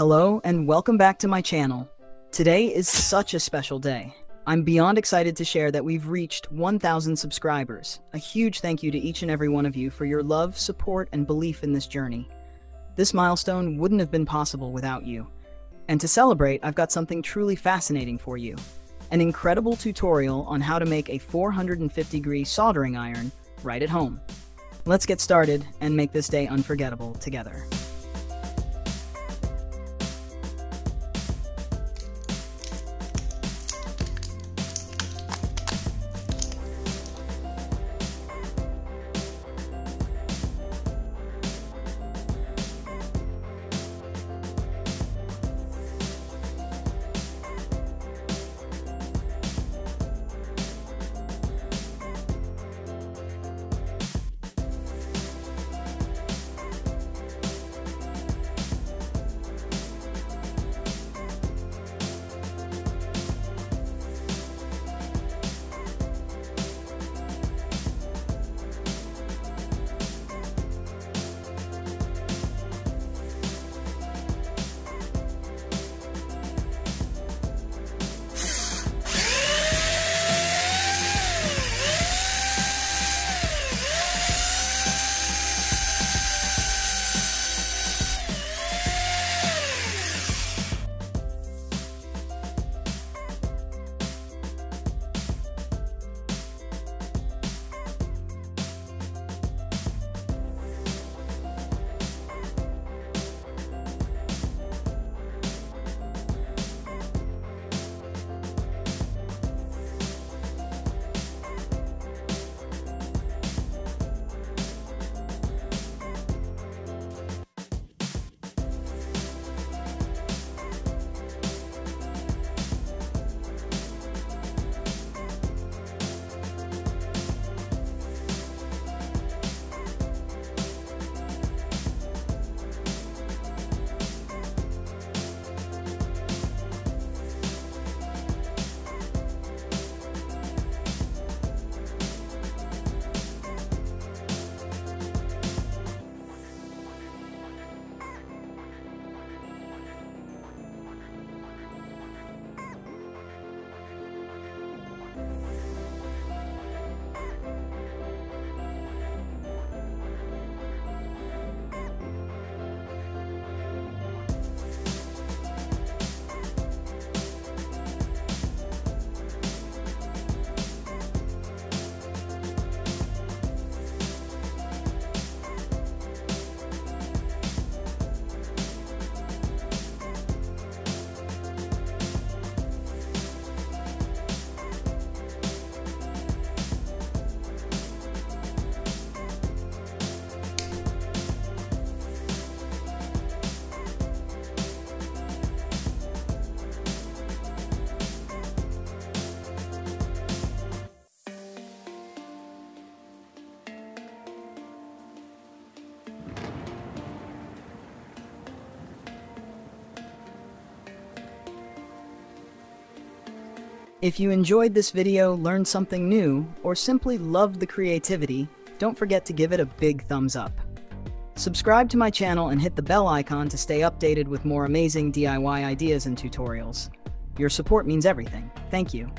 Hello and welcome back to my channel. Today is such a special day. I'm beyond excited to share that we've reached 1,000 subscribers. A huge thank you to each and every one of you for your love, support, and belief in this journey. This milestone wouldn't have been possible without you. And to celebrate, I've got something truly fascinating for you. An incredible tutorial on how to make a 450-degree soldering iron right at home. Let's get started and make this day unforgettable together. If you enjoyed this video, learned something new, or simply loved the creativity, don't forget to give it a big thumbs up. Subscribe to my channel and hit the bell icon to stay updated with more amazing DIY ideas and tutorials. Your support means everything. Thank you.